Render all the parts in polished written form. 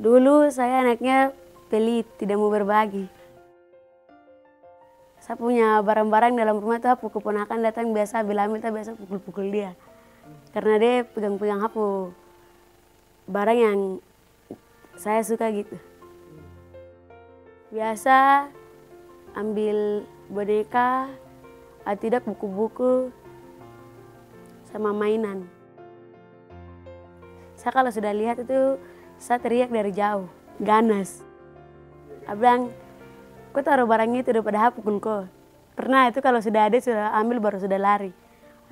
Dulu saya anaknya pelit, tidak mau berbagi. Saya punya barang-barang dalam rumah itu aku keponakan datang biasa ambil biasa pukul-pukul dia. Karena dia pegang-pegang aku barang yang saya suka gitu. Biasa ambil boneka, atau tidak buku-buku sama mainan. Saya kalau sudah lihat itu saya teriak dari jauh, ganas. Abang, kau taruh barangnya itu daripada pukul kau. Pernah itu kalau sudah ada, sudah ambil baru sudah lari.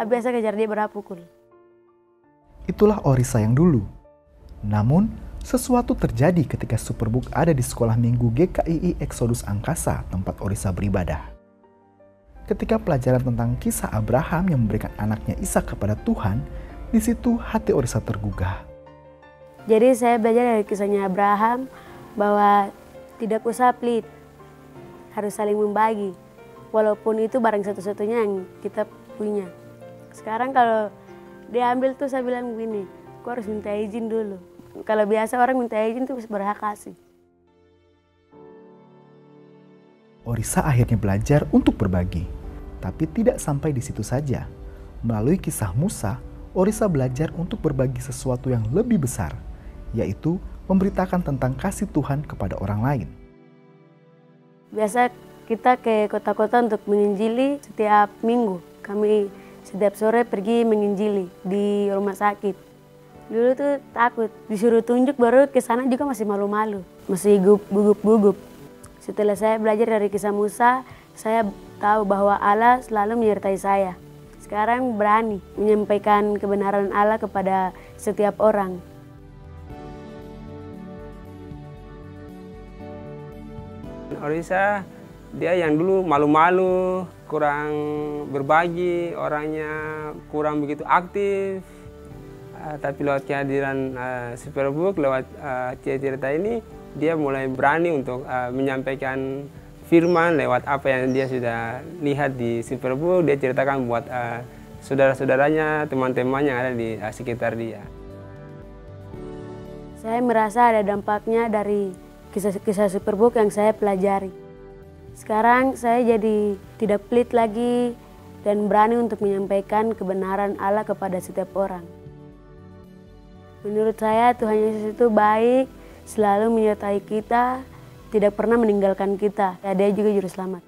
Biasa kejar dia berapa pukul. Itulah Orisa yang dulu. Namun, sesuatu terjadi ketika Superbook ada di sekolah minggu GKII Eksodus Angkasa, tempat Orisa beribadah. Ketika pelajaran tentang kisah Abraham yang memberikan anaknya Ishak kepada Tuhan, di situ hati Orisa tergugah. Jadi saya belajar dari kisahnya Abraham bahwa tidak usah pelit, harus saling membagi. Walaupun itu barang satu-satunya yang kita punya. Sekarang kalau dia ambil tuh saya bilang begini, aku harus minta izin dulu. Kalau biasa orang minta izin tuh berhak kasih. Orisa akhirnya belajar untuk berbagi. Tapi tidak sampai di situ saja. Melalui kisah Musa, Orisa belajar untuk berbagi sesuatu yang lebih besar, yaitu memberitakan tentang kasih Tuhan kepada orang lain. Biasa kita ke kota-kota untuk menginjili setiap minggu. Kami setiap sore pergi menginjili di rumah sakit. Dulu tuh takut, disuruh tunjuk baru ke sana juga masih malu-malu, masih gugup-gugup. Setelah saya belajar dari kisah Musa, saya tahu bahwa Allah selalu menyertai saya. Sekarang berani menyampaikan kebenaran Allah kepada setiap orang. Orisa, dia yang dulu malu-malu, kurang berbagi, orangnya kurang begitu aktif. Tapi lewat kehadiran Superbook, lewat cerita ini, dia mulai berani untuk menyampaikan firman lewat apa yang dia sudah lihat di Superbook, dia ceritakan buat saudara-saudaranya, teman-teman yang ada di sekitar dia. Saya merasa ada dampaknya dari kisah-kisah Superbook yang saya pelajari. Sekarang saya jadi tidak pelit lagi dan berani untuk menyampaikan kebenaran Allah kepada setiap orang. Menurut saya Tuhan Yesus itu baik, selalu menyertai kita, tidak pernah meninggalkan kita. Dia juga juru selamat.